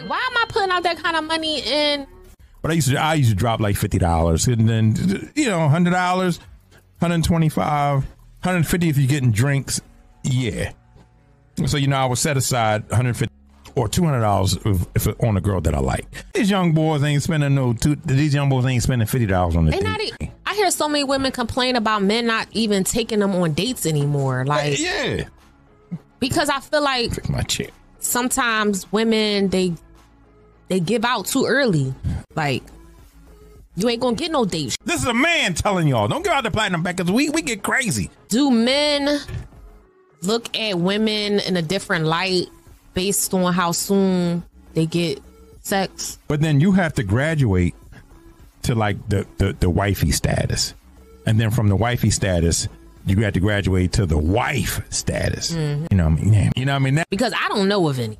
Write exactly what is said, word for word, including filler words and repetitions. Like, why am I putting out that kind of money in? But I used to, I used to drop like fifty dollars, and then you know, hundred dollars, hundred twenty-five, hundred fifty if you're getting drinks. Yeah. So you know, I would set aside hundred fifty or two hundred dollars if, if on a girl that I like. These young boys ain't spending no. Two, these young boys ain't spending fifty dollars on this. Not e I hear so many women complain about men not even taking them on dates anymore. Like, yeah, because I feel like Pick my chick. Sometimes women they. They give out too early. Like, you ain't gonna get no date. This is a man telling y'all, don't give out the platinum back because we, we get crazy. Do men look at women in a different light based on how soon they get sex? But then you have to graduate to like the, the, the wifey status. And then from the wifey status, you have to graduate to the wife status. Mm-hmm. You know what I mean? You know what I mean? Because I don't know of any.